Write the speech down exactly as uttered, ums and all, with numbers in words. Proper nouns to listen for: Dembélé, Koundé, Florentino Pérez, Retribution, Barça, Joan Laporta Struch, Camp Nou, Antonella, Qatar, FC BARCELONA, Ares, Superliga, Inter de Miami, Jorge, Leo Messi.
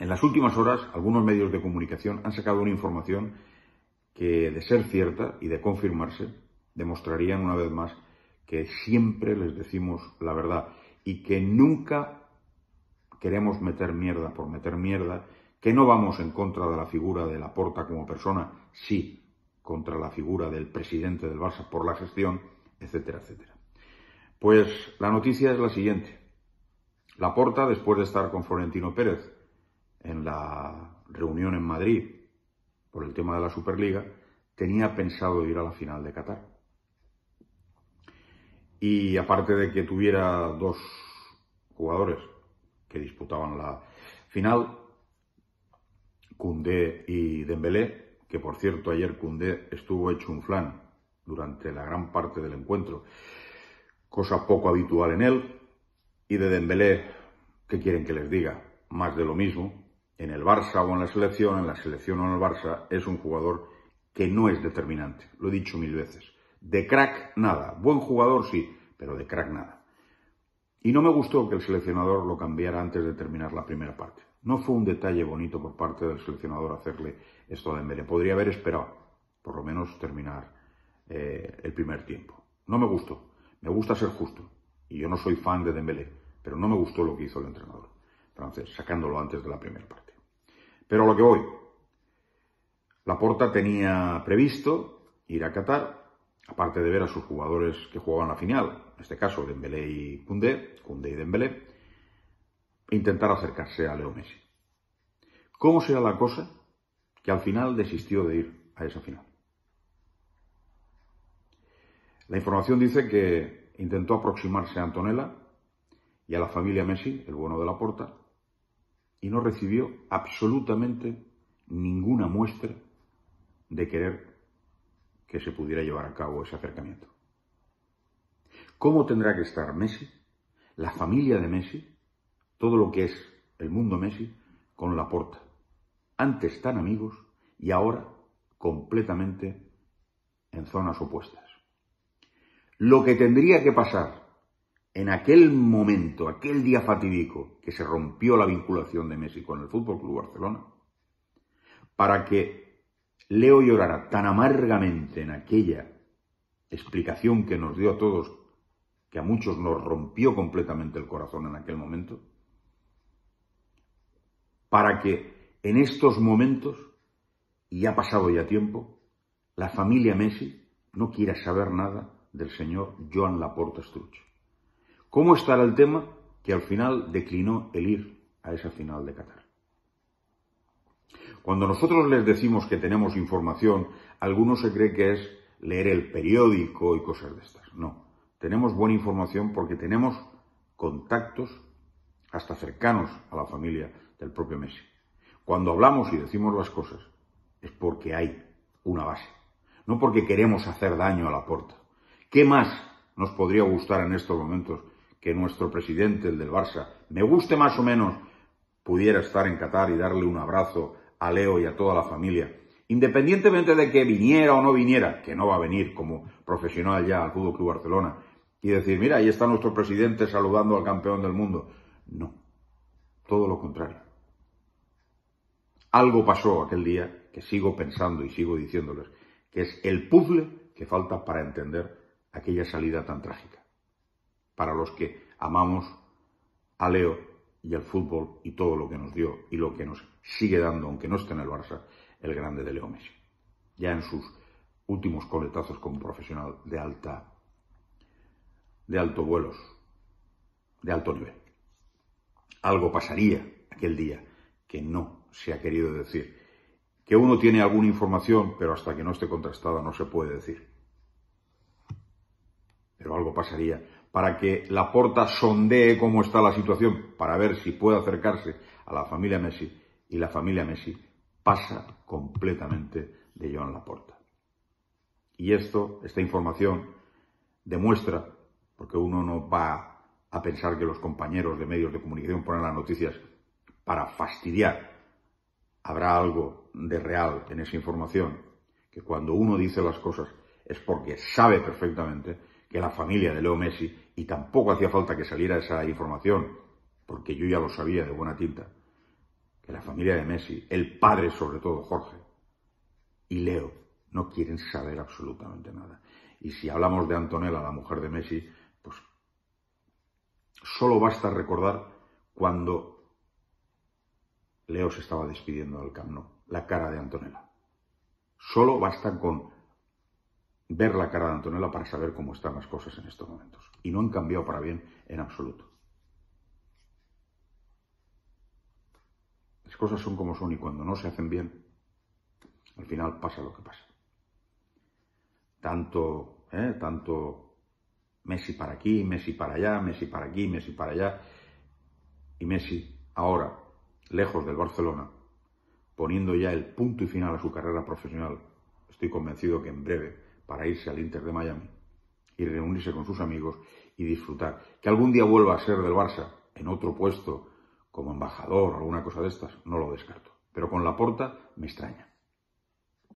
En las últimas horas, algunos medios de comunicación han sacado una información que, de ser cierta y de confirmarse, demostrarían una vez más que siempre les decimos la verdad y que nunca queremos meter mierda por meter mierda, que no vamos en contra de la figura de Laporta como persona, sí contra la figura del presidente del Barça por la gestión, etcétera, etcétera. Pues la noticia es la siguiente. Laporta, después de estar con Florentino Pérez en la reunión en Madrid por el tema de la Superliga, tenía pensado ir a la final de Qatar. Y aparte de que tuviera dos jugadores que disputaban la final, Koundé y Dembélé, que por cierto ayer Koundé estuvo hecho un flan durante la gran parte del encuentro, cosa poco habitual en él, y de Dembélé, ¿qué quieren que les diga? Más de lo mismo. En el Barça o en la selección, en la selección o en el Barça, es un jugador que no es determinante, lo he dicho mil veces. De crack, nada. Buen jugador, sí, pero de crack, nada. Y no me gustó que el seleccionador lo cambiara antes de terminar la primera parte. No fue un detalle bonito por parte del seleccionador hacerle esto a Dembélé. Podría haber esperado, por lo menos, terminar eh, el primer tiempo. No me gustó. Me gusta ser justo. Y yo no soy fan de Dembélé, pero no me gustó lo que hizo el entrenador francés, sacándolo antes de la primera parte. Pero a lo que voy. Laporta tenía previsto ir a Qatar, aparte de ver a sus jugadores que jugaban la final, en este caso Dembélé y Koundé, Koundé y Dembélé, intentar acercarse a Leo Messi. ¿Cómo será la cosa que al final desistió de ir a esa final? La información dice que intentó aproximarse a Antonella y a la familia Messi, el bueno de Laporta, y no recibió absolutamente ninguna muestra de querer que se pudiera llevar a cabo ese acercamiento. ¿Cómo tendrá que estar Messi, la familia de Messi, todo lo que es el mundo Messi, con Laporta? Antes tan amigos y ahora completamente en zonas opuestas. Lo que tendría que pasar en aquel momento, aquel día fatídico que se rompió la vinculación de Messi con el Fútbol Club Barcelona, para que Leo llorará tan amargamente en aquella explicación que nos dio a todos, que a muchos nos rompió completamente el corazón en aquel momento, para que en estos momentos, y ha pasado ya tiempo, la familia Messi no quiera saber nada del señor Joan Laporta Struch. ¿Cómo estará el tema que al final declinó el ir a esa final de Qatar? Cuando nosotros les decimos que tenemos información, algunos se cree que es leer el periódico y cosas de estas. No, tenemos buena información porque tenemos contactos hasta cercanos a la familia del propio Messi. Cuando hablamos y decimos las cosas es porque hay una base, no porque queremos hacer daño a Laporta. ¿Qué más nos podría gustar en estos momentos que nuestro presidente, el del Barça, me guste más o menos, pudiera estar en Qatar y darle un abrazo a Leo y a toda la familia, independientemente de que viniera o no viniera, que no va a venir como profesional ya al Fútbol Club Barcelona, y decir, mira, ahí está nuestro presidente saludando al campeón del mundo? No, todo lo contrario. Algo pasó aquel día que sigo pensando y sigo diciéndoles, que es el puzzle que falta para entender aquella salida tan trágica, para los que amamos a Leo y el fútbol y todo lo que nos dio y lo que nos sigue dando, aunque no esté en el Barça, el grande de Leo Messi. Ya en sus últimos coletazos como profesional de alta, de alto vuelos, de alto nivel. Algo pasaría aquel día que no se ha querido decir. Que uno tiene alguna información, pero hasta que no esté contrastada no se puede decir. Pero algo pasaría para que Laporta sondee cómo está la situación, para ver si puede acercarse a la familia Messi, y la familia Messi pasa completamente de Joan Laporta. Y esto, esta información demuestra, porque uno no va a pensar que los compañeros de medios de comunicación ponen las noticias para fastidiar, habrá algo de real en esa información, que cuando uno dice las cosas es porque sabe perfectamente que la familia de Leo Messi, y tampoco hacía falta que saliera esa información, porque yo ya lo sabía de buena tinta, de la familia de Messi, el padre sobre todo, Jorge, y Leo, no quieren saber absolutamente nada. Y si hablamos de Antonella, la mujer de Messi, pues solo basta recordar cuando Leo se estaba despidiendo del Camp Nou, la cara de Antonella. Solo basta con ver la cara de Antonella para saber cómo están las cosas en estos momentos. Y no han cambiado para bien en absoluto. Las cosas son como son y cuando no se hacen bien, al final pasa lo que pasa. Tanto, ¿eh? Tanto Messi para aquí, Messi para allá, Messi para aquí, Messi para allá. Y Messi ahora, lejos del Barcelona, poniendo ya el punto y final a su carrera profesional, estoy convencido que en breve, para irse al Inter de Miami y reunirse con sus amigos y disfrutar. Que algún día vuelva a ser del Barça en otro puesto, como embajador o alguna cosa de estas, no lo descarto. Pero con Laporta me extraña.